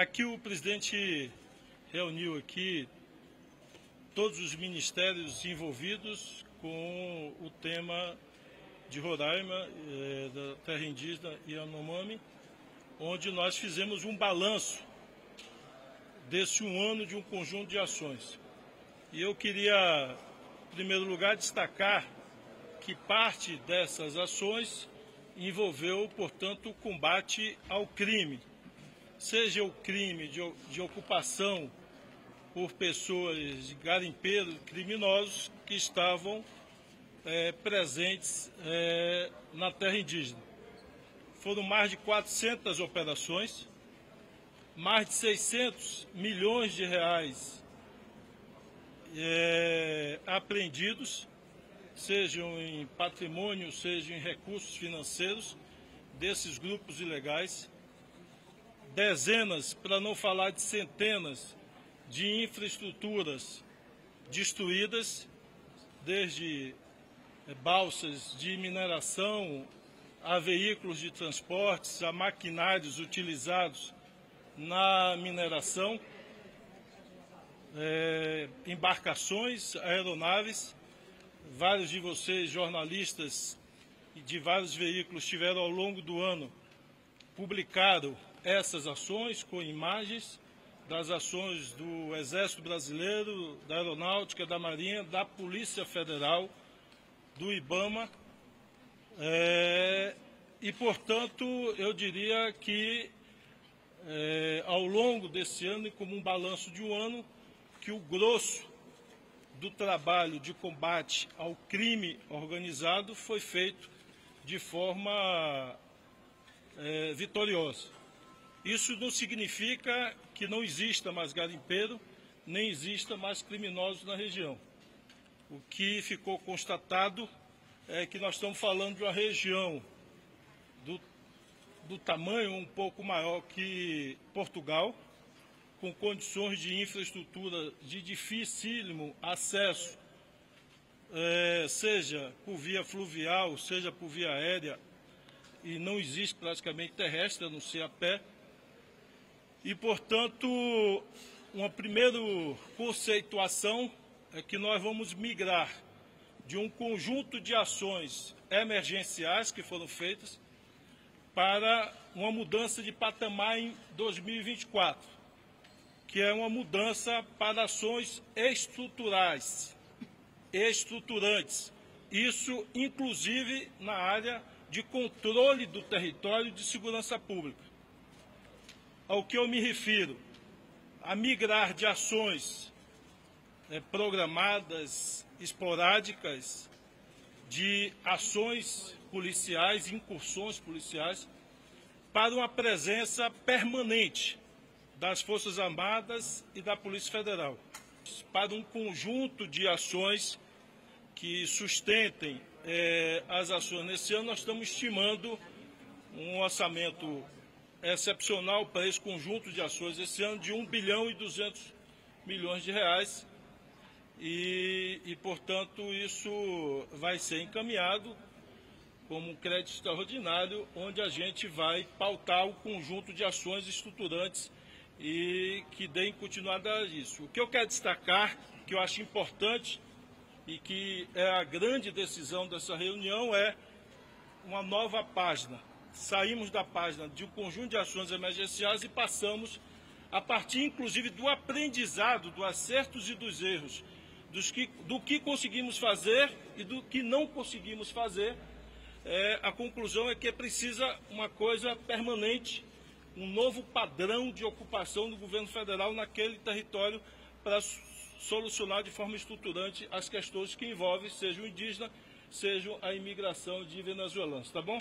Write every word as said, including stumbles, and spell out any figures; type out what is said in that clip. Aqui o presidente reuniu aqui todos os ministérios envolvidos com o tema de Roraima, é, da terra indígena Yanomami, onde nós fizemos um balanço desse um ano de um conjunto de ações. E eu queria, em primeiro lugar, destacar que parte dessas ações envolveu, portanto, o combate ao crime, seja o crime de, de ocupação por pessoas, garimpeiros, criminosos, que estavam é, presentes é, na terra indígena. Foram mais de quatrocentas operações, mais de seiscentos milhões de reais é, apreendidos, sejam em patrimônio, sejam em recursos financeiros desses grupos ilegais, dezenas, para não falar de centenas, de infraestruturas destruídas, desde balsas de mineração, a veículos de transportes, a maquinários utilizados na mineração, é, embarcações, aeronaves. Vários de vocês, jornalistas de vários veículos, tiveram ao longo do ano, publicaram essas ações com imagens das ações do Exército Brasileiro, da Aeronáutica, da Marinha, da Polícia Federal, do IBAMA. É, e, portanto, eu diria que, é, ao longo desse ano, e como um balanço de um ano, que o grosso do trabalho de combate ao crime organizado foi feito de forma é, vitoriosa. Isso não significa que não exista mais garimpeiro, nem exista mais criminosos na região. O que ficou constatado é que nós estamos falando de uma região do, do tamanho um pouco maior que Portugal, com condições de infraestrutura de dificílimo acesso, é, seja por via fluvial, seja por via aérea, e não existe praticamente terrestre, a não ser a pé. E, portanto, uma primeira conceituação é que nós vamos migrar de um conjunto de ações emergenciais que foram feitas para uma mudança de patamar em dois mil e vinte e quatro, que é uma mudança para ações estruturais, estruturantes, isso inclusive na área de controle do território de segurança pública. Ao que eu me refiro? A migrar de ações é, programadas, esporádicas, de ações policiais, incursões policiais, para uma presença permanente das Forças Armadas e da Polícia Federal, para um conjunto de ações que sustentem é, as ações. Nesse ano nós estamos estimando um orçamento excepcional para esse conjunto de ações esse ano de um bilhão e duzentos milhões de reais e, e, portanto, isso vai ser encaminhado como um crédito extraordinário, onde a gente vai pautar o conjunto de ações estruturantes e que deem continuidade a isso. O que eu quero destacar, que eu acho importante e que é a grande decisão dessa reunião, é uma nova página. Saímos da página de um conjunto de ações emergenciais e passamos, a partir inclusive do aprendizado, dos acertos e dos erros, dos que, do que conseguimos fazer e do que não conseguimos fazer, é, a conclusão é que precisa uma coisa permanente, um novo padrão de ocupação do governo federal naquele território para solucionar de forma estruturante as questões que envolvem, seja o indígena, seja a imigração de venezuelanos, tá bom?